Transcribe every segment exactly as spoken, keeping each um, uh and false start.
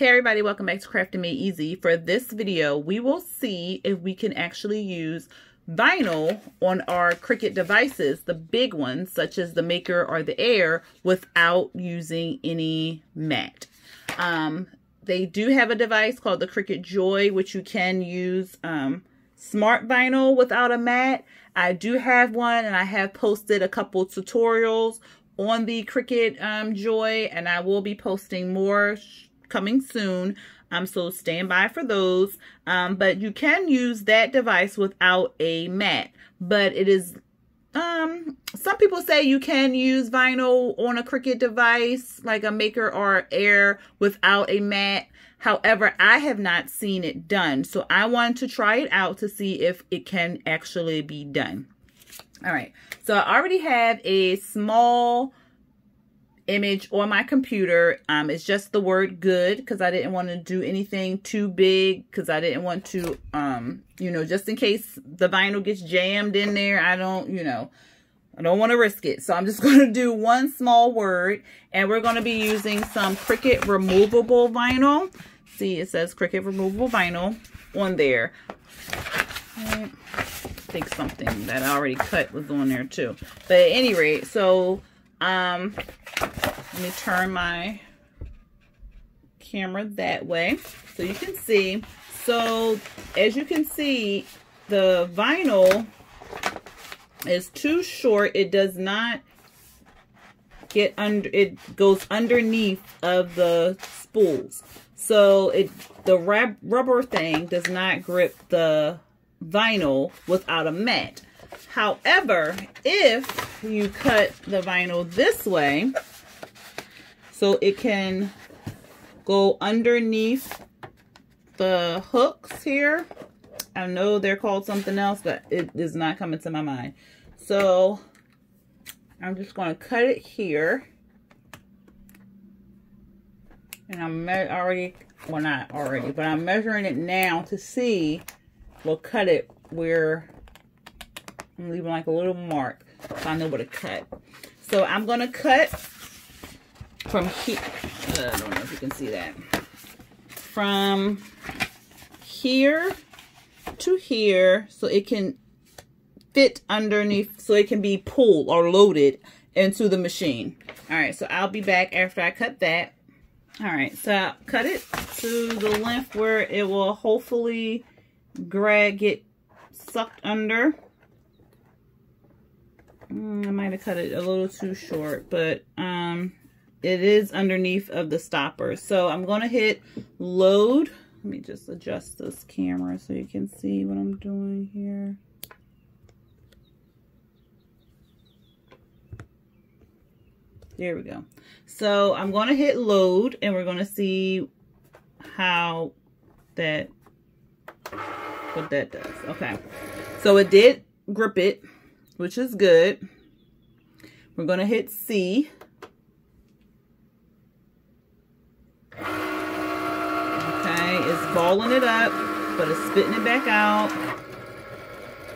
Hey everybody, welcome back to Crafting Made Easy. For this video, we will see if we can actually use vinyl on our Cricut devices, the big ones, such as the Maker or the Air, without using any mat. Um, they do have a device called the Cricut Joy, which you can use um, smart vinyl without a mat. I do have one, and I have posted a couple tutorials on the Cricut um, Joy, and I will be posting more coming soon, um, so stand by for those, um, but you can use that device without a mat. But it is, um, some people say you can use vinyl on a Cricut device, like a Maker or Air, without a mat. However, I have not seen it done, so I wanted to try it out to see if it can actually be done. All right, so I already have a small image on my computer. Um, it's just the word good, because I didn't want to do anything too big, because I didn't want to, um, you know, just in case the vinyl gets jammed in there. I don't, you know, I don't want to risk it. So I'm just going to do one small word, and we're going to be using some Cricut removable vinyl. See, it says Cricut removable vinyl on there. I think something that I already cut was on there too. But at any rate, so Um, let me turn my camera that way so you can see. So as you can see, the vinyl is too short. It does not get under, it goes underneath of the spools. So it, the rub, rubber thing does not grip the vinyl without a mat. However, if you cut the vinyl this way, so it can go underneath the hooks here. I know they're called something else, but it is not coming to my mind. So I'm just going to cut it here. And I'm already, well not already, but I'm measuring it now to see, we'll cut it where I'm leaving like a little mark so I know where to cut. So I'm going to cut from here. I don't know if you can see that. From here to here, so it can fit underneath, so it can be pulled or loaded into the machine. All right, so I'll be back after I cut that. All right, so I'll cut it to the length where it will hopefully drag it sucked under. I might have cut it a little too short, but um, it is underneath of the stopper. So I'm going to hit load. Let me just adjust this camera so you can see what I'm doing here. There we go. So I'm going to hit load, and we're going to see how that, what that does. Okay. So it did grip it, which is good. We're going to hit C. Okay, it's balling it up, but it's spitting it back out.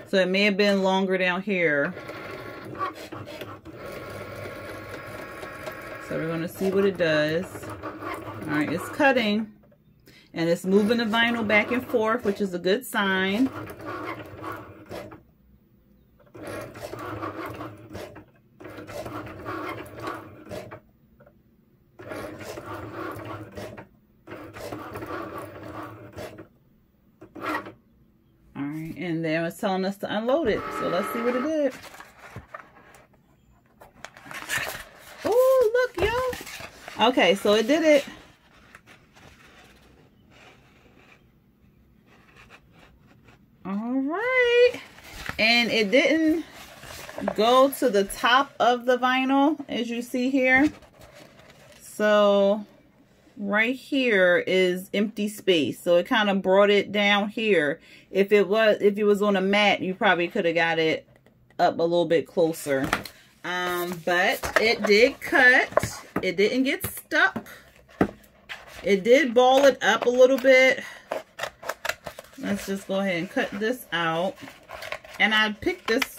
So it may have been longer down here. So we're going to see what it does. All right, it's cutting. And it's moving the vinyl back and forth, which is a good sign. And then it's telling us to unload it. So let's see what it did. Oh, look, y'all. Okay, so it did it. All right. And it didn't go to the top of the vinyl, as you see here. So right here is empty space, so it kind of brought it down here. If it was, if it was on a mat, you probably could have got it up a little bit closer. Um, but it did cut. It didn't get stuck. It did ball it up a little bit. Let's just go ahead and cut this out. And I picked this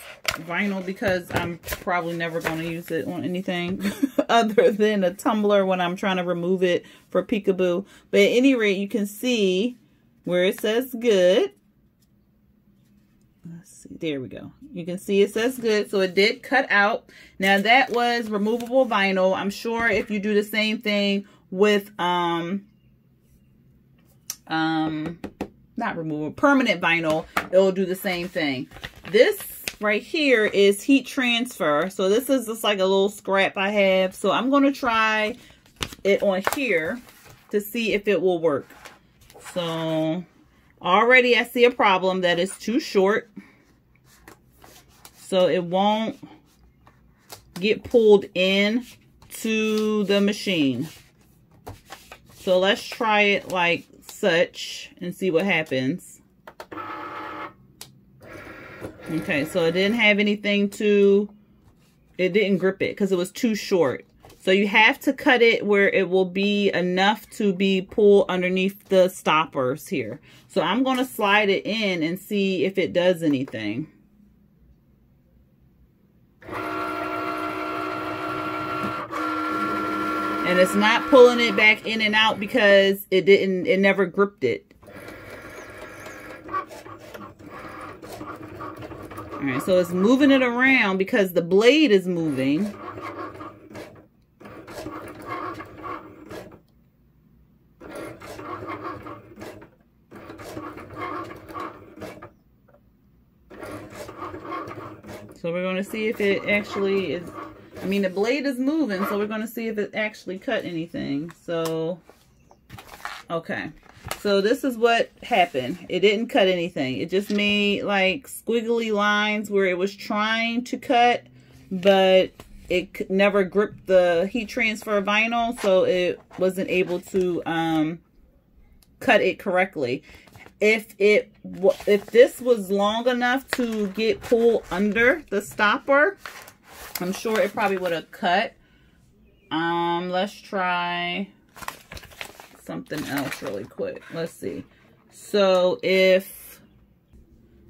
vinyl because I'm probably never going to use it on anything. other than a tumbler when I'm trying to remove it for peekaboo. But at any rate, you can see where it says good. Let's see. There we go. You can see it says good. So it did cut out. Now that was removable vinyl. I'm sure if you do the same thing with um um not removable, permanent vinyl, it'll do the same thing. This right here is heat transfer. So this is just like a little scrap I have. So I'm going to try it on here to see if it will work. So already I see a problem that is too short. So it won't get pulled in to the machine. So let's try it like such and see what happens. Okay, so it didn't have anything to, it didn't grip it because it was too short. So you have to cut it where it will be enough to be pulled underneath the stoppers here. So I'm going to slide it in and see if it does anything. And it's not pulling it back in and out because it didn't, it never gripped it. All right, so it's moving it around because the blade is moving. So we're going to see if it actually is, I mean, the blade is moving, so we're going to see if it actually cut anything. So, okay. So this is what happened. It didn't cut anything. It just made like squiggly lines where it was trying to cut, but it never gripped the heat transfer vinyl, so it wasn't able to um, cut it correctly. If it if this was long enough to get pulled under the stopper, I'm sure it probably would have cut. Um, let's try something else really quick. Let's see. So if,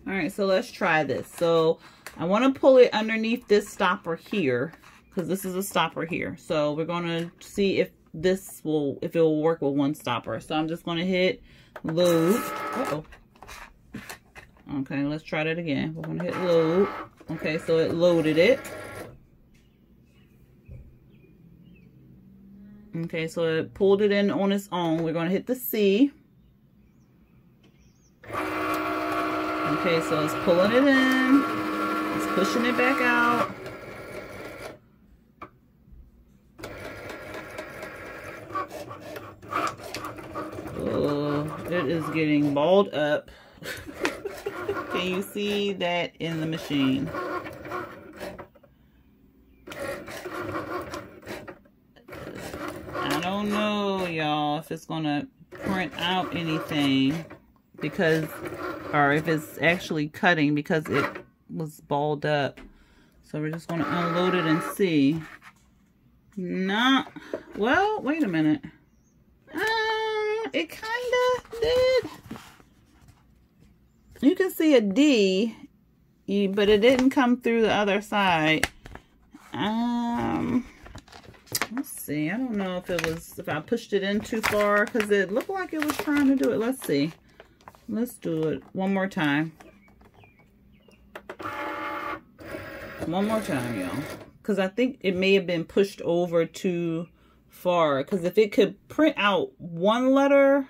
all right, so let's try this. So I want to pull it underneath this stopper here because this is a stopper here. So we're going to see if this will, if it will work with one stopper. So I'm just going to hit load. Uh oh. Okay, let's try that again. We're going to hit load. Okay, so it loaded it. Okay, so it pulled it in on its own. We're going to hit the C. Okay, so it's pulling it in. It's pushing it back out. Oh, it is getting balled up. Can you see that in the machine? I don't know, y'all, if it's gonna print out anything because, or if it's actually cutting because it was balled up. So we're just gonna unload it and see. Not, well, wait a minute. Um, it kinda did. You can see a D, but it didn't come through the other side. Um. Let's see. I don't know if it was, if I pushed it in too far because it looked like it was trying to do it. Let's see. Let's do it one more time. One more time, y'all. Because I think it may have been pushed over too far. Because if it could print out one letter.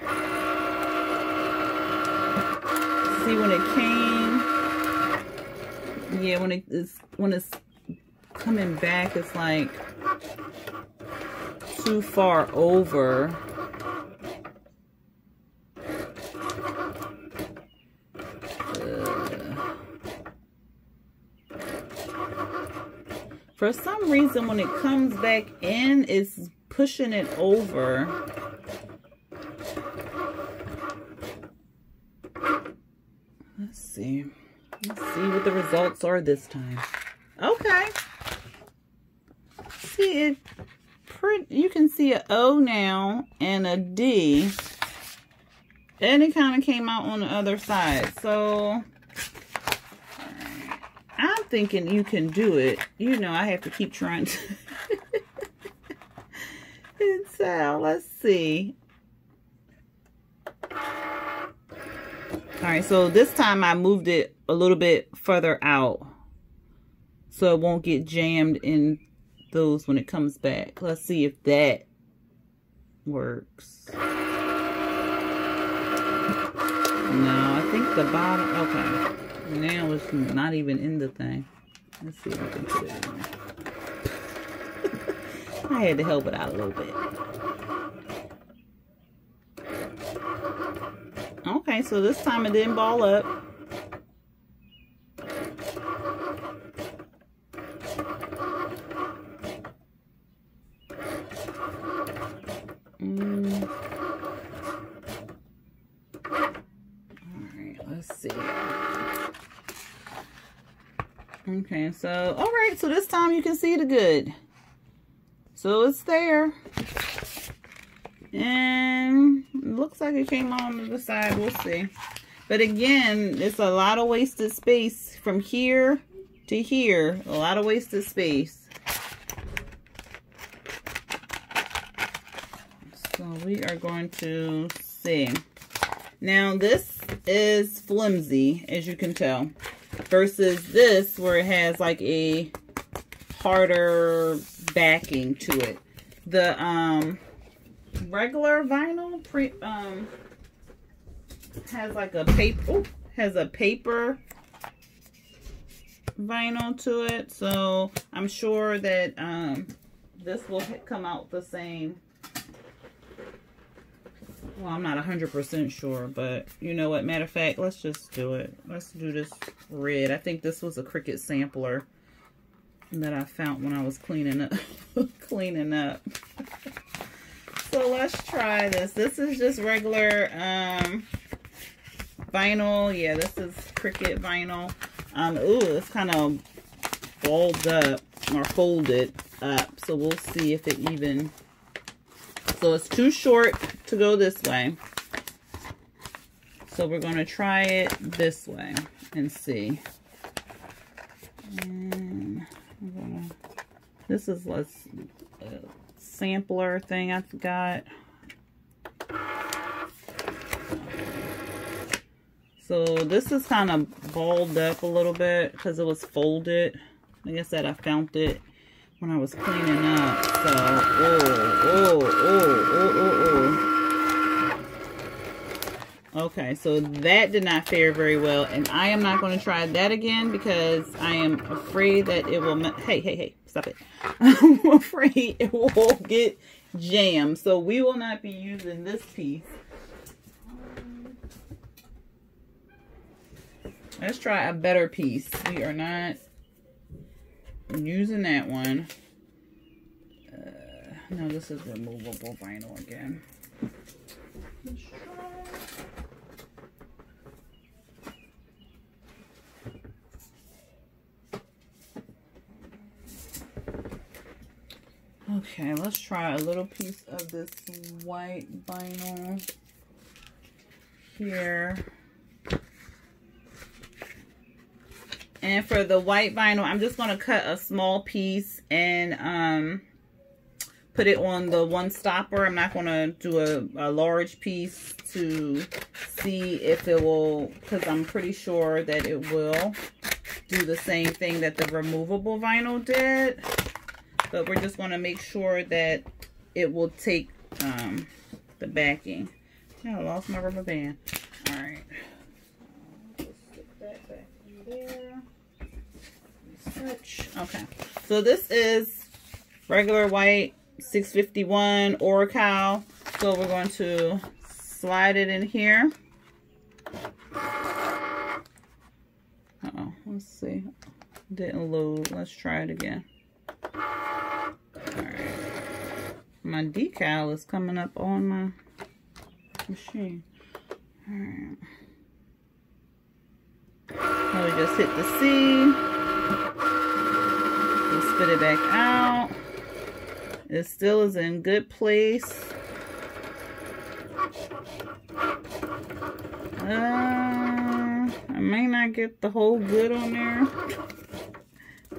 See when it came. Yeah, when it's, when it's coming back, it's like too far over. Uh, for some reason, when it comes back in, it's pushing it over. Let's see. Let's see what the results are this time. Okay. See it. You can see an O now and a D, and it kind of came out on the other side. So I'm thinking you can do it. You know, I have to keep trying to this out. Let's see. All right, so this time I moved it a little bit further out so it won't get jammed in those when it comes back. Let's see if that works. No, I think the bottom, okay. Now it's not even in the thing. Let's see if I can put it in there. I had to help it out a little bit. Okay, so this time it didn't ball up. Mm. All right, let's see. Okay, so, all right, so this time you can see the good. So it's there. And it looks like it came on the side. We'll see. But again, it's a lot of wasted space from here to here. A lot of wasted space. So we are going to see. Now this is flimsy, as you can tell, versus this where it has like a harder backing to it. The um. regular vinyl pre um has like a paper has a paper vinyl to it, so I'm sure that um this will come out the same. Well, I'm not a hundred percent sure, but you know what, matter of fact, let's just do it. Let's do this red. I think this was a Cricut sampler that I found when I was cleaning up cleaning up So let's try this. This is just regular um, vinyl. Yeah, this is Cricut vinyl. Um, ooh, it's kind of balled up or folded up. So we'll see if it even... So it's too short to go this way. So we're going to try it this way and see. And I'm gonna... This is less... Uh, sampler thing I got. So this is kind of balled up a little bit because it was folded. Like I said, I found it when I was cleaning up. So, oh, oh, oh, oh, oh, oh. Okay, so that did not fare very well. And I am not going to try that again because I am afraid that it will... Hey, hey, hey, stop it. I'm afraid it will get jammed, so we will not be using this piece. Let's try a better piece. We are not using that one. Uh, no, this is removable vinyl again. Let's try. Okay, let's try a little piece of this white vinyl here. And for the white vinyl, I'm just going to cut a small piece and um, put it on the one stopper. I'm not going to do a, a large piece to see if it will, because I'm pretty sure that it will do the same thing that the removable vinyl did. But we're just going to make sure that it will take um, the backing. Yeah, I lost my rubber band. All right. Just stick that back in there. Research. Okay. So this is regular white six fifty-one Oracle. So we're going to slide it in here. Uh-oh. Let's see. Didn't load. Let's try it again. Alright. My decal is coming up on my machine. Alright. So we just hit the C. And spit it back out. It still is in good place. Uh, I may not get the whole good on there.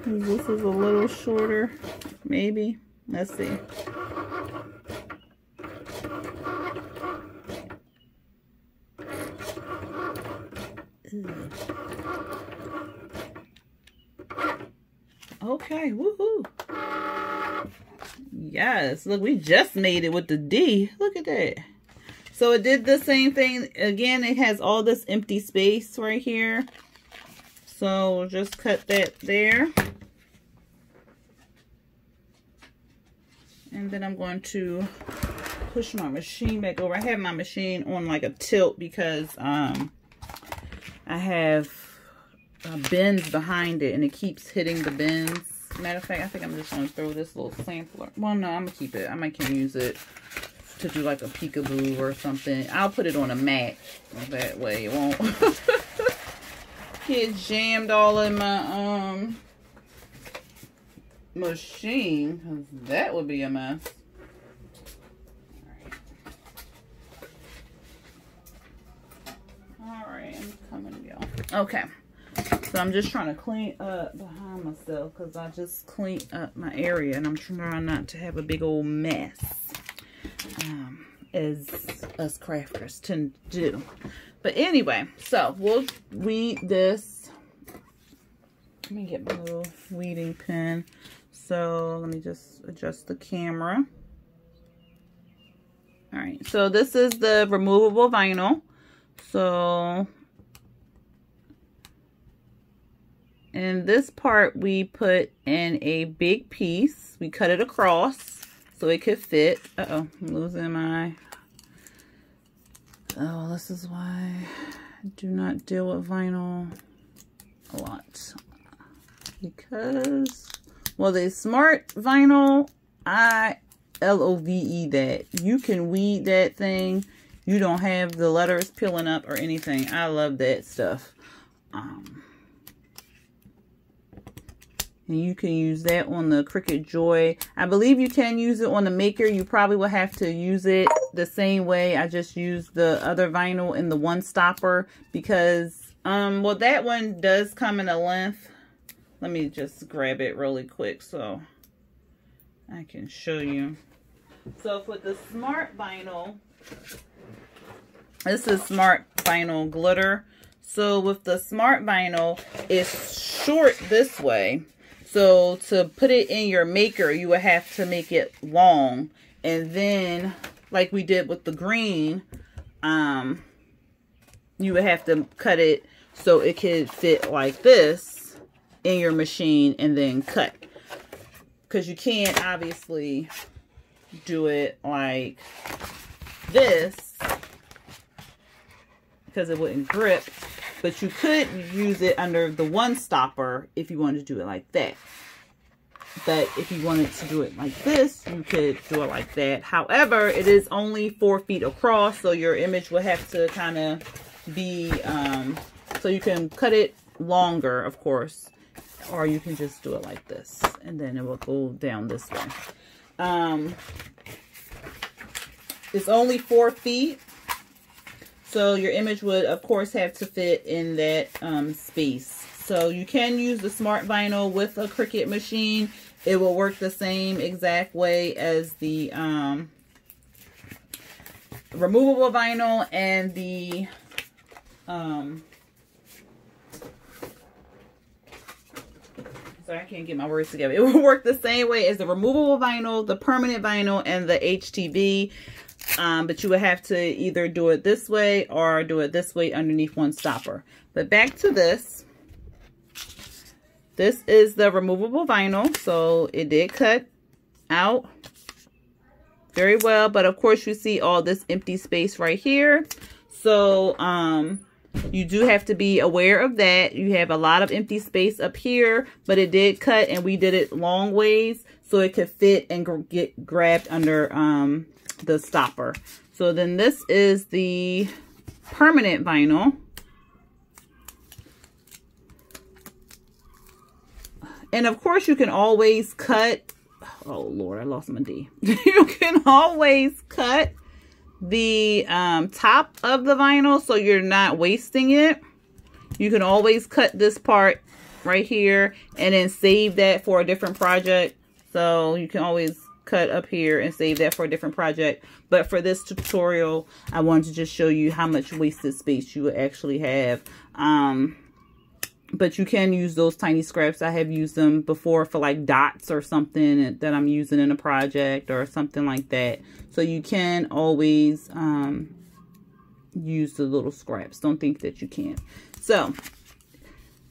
This is a little shorter. Maybe. Let's see. Okay, woohoo. Yes, look, we just made it with the D. Look at that. So it did the same thing. Again, it has all this empty space right here. So just cut that there. And then I'm going to push my machine back over. I have my machine on like a tilt because um, I have uh, bends behind it and it keeps hitting the bends. Matter of fact, I think I'm just going to throw this little sampler. Well, no, I'm going to keep it. I might can use it to do like a peekaboo or something. I'll put it on a mat. That way it won't get jammed all in my um machine. Because that would be a mess. All right. All right, I'm coming, y'all. Okay. So I'm just trying to clean up behind myself because I just cleaned up my area and I'm trying not to have a big old mess, um, as us crafters tend to do. But anyway, so we'll weed this. Let me get my little weeding pin. So let me just adjust the camera. All right, so this is the removable vinyl. So... and this part we put in a big piece. We cut it across so it could fit. Uh-oh, I'm losing my... Oh, this is why I do not deal with vinyl a lot. Because, well, the smart vinyl, I L O V E that. You can weed that thing. You don't have the letters peeling up or anything. I love that stuff. Um... And you can use that on the Cricut Joy. I believe you can use it on the Maker. You probably will have to use it the same way. I just used the other vinyl in the one stopper because, um, well, that one does come in a length. Let me just grab it really quick so I can show you. So for the Smart Vinyl, this is Smart Vinyl Glitter. So with the Smart Vinyl, it's short this way. So to put it in your Maker, you would have to make it long. And then, like we did with the green, um, you would have to cut it so it could fit like this in your machine and then cut. Because you can't obviously do it like this because it wouldn't grip. But you could use it under the one stopper if you wanted to do it like that. But if you wanted to do it like this, you could do it like that. However, it is only four feet across, so your image will have to kind of be, um, so you can cut it longer, of course, or you can just do it like this, and then it will go down this way. Um, it's only four feet. So your image would, of course, have to fit in that um, space. So you can use the Smart Vinyl with a Cricut machine. It will work the same exact way as the um, removable vinyl and the um, sorry, I can't get my words together. It will work the same way as the removable vinyl, the permanent vinyl, and the H T V. Um, but you would have to either do it this way or do it this way underneath one stopper. But back to this. This is the removable vinyl. So it did cut out very well. But of course you see all this empty space right here. So um, you do have to be aware of that. You have a lot of empty space up here. But it did cut and we did it long ways. So it could fit and gr- get grabbed under... Um, the stopper. So then this is the permanent vinyl, and of course you can always cut, oh Lord, I lost my D. You can always cut the um, top of the vinyl so you're not wasting it. You can always cut this part right here and then save that for a different project, so you can always cut up here and save that for a different project. But for this tutorial, I wanted to just show you how much wasted space you would actually have. Um, but you can use those tiny scraps. I have used them before for like dots or something that I'm using in a project or something like that. So you can always um, use the little scraps. Don't think that you can't. So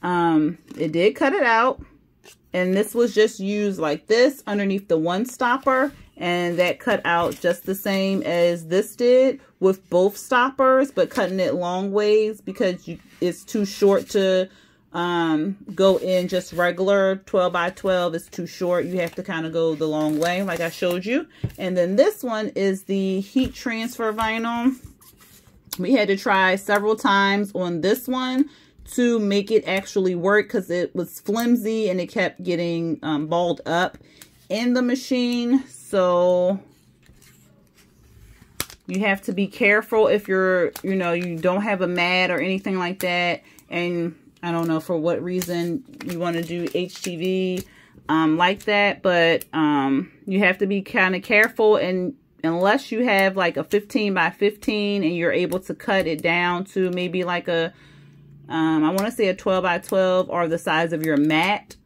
um, it did cut it out. And this was just used like this underneath the one stopper, and that cut out just the same as this did with both stoppers, but cutting it long ways because you, it's too short to um, go in just regular twelve by twelve. It's too short. You have to kind of go the long way like I showed you. And then this one is the heat transfer vinyl. We had to try several times on this one to make it actually work because it was flimsy and it kept getting um, balled up in the machine. So you have to be careful if you're, you know, you don't have a mat or anything like that. And I don't know for what reason you want to do H T V um, like that, but um, you have to be kind of careful. And unless you have like a fifteen by fifteen and you're able to cut it down to maybe like a Um, I want to say a twelve by twelve or the size of your mat,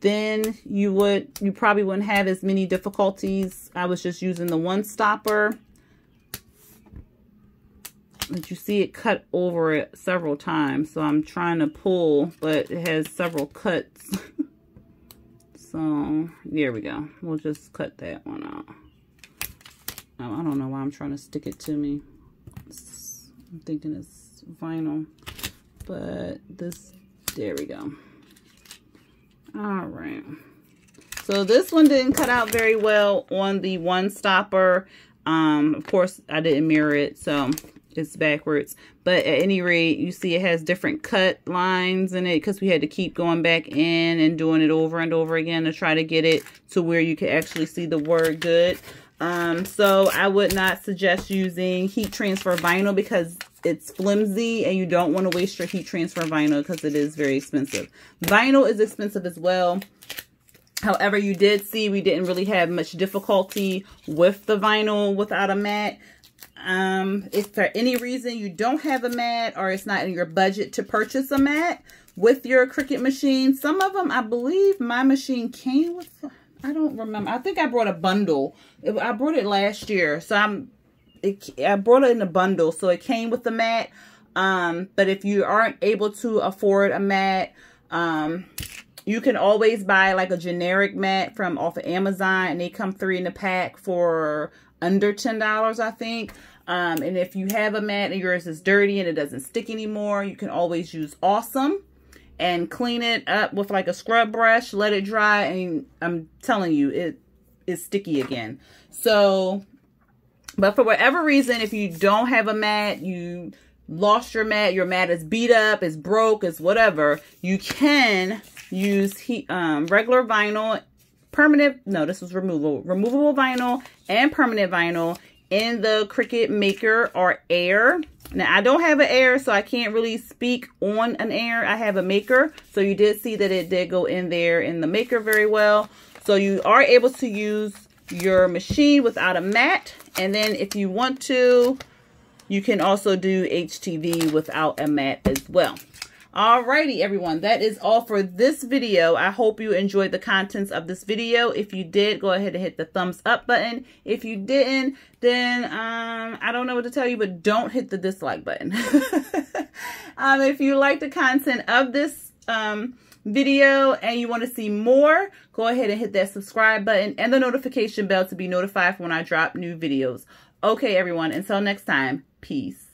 then you would, you probably wouldn't have as many difficulties. I was just using the one stopper. But you see it cut over it several times. So I'm trying to pull, but it has several cuts. So there we go. We'll just cut that one out. Oh, I don't know why I'm trying to stick it to me. I'm thinking it's vinyl, but this, there we go. All right, so this one didn't cut out very well on the one stopper. Um of course I didn't mirror it, so it's backwards, but at any rate you see it has different cut lines in it because we had to keep going back in and doing it over and over again to try to get it to where you can actually see the word good. Um, so I would not suggest using heat transfer vinyl because it's flimsy and you don't want to waste your heat transfer vinyl because it is very expensive. Vinyl is expensive as well. However, you did see we didn't really have much difficulty with the vinyl without a mat. Um, if for any reason you don't have a mat or it's not in your budget to purchase a mat with your Cricut machine, some of them, I believe my machine came with, I don't remember. I think I brought a bundle. I brought it last year. So I'm, it, I brought it in a bundle. So it came with the mat. Um, but if you aren't able to afford a mat, um, you can always buy like a generic mat from off of Amazon. And they come three in a pack for under ten dollars, I think. Um, and if you have a mat and yours is dirty and it doesn't stick anymore, you can always use Awesome and clean it up with like a scrub brush, let it dry, and I'm telling you, it is sticky again. So, but for whatever reason, if you don't have a mat, you lost your mat, your mat is beat up, it's broke, it's whatever, you can use heat, um, regular vinyl, permanent, no, this was removable, removable vinyl and permanent vinyl in the Cricut Maker or Air. Now, I don't have an Air, so I can't really speak on an Air. I have a Maker, so you did see that it did go in there in the Maker very well. So you are able to use your machine without a mat. And then if you want to, you can also do H T V without a mat as well. Alrighty, everyone, that is all for this video. I hope you enjoyed the contents of this video. If you did, go ahead and hit the thumbs up button. If you didn't, then um, I don't know what to tell you, but don't hit the dislike button. um, if you like the content of this um, video and you want to see more, go ahead and hit that subscribe button and the notification bell to be notified when I drop new videos. Okay, everyone, until next time, peace.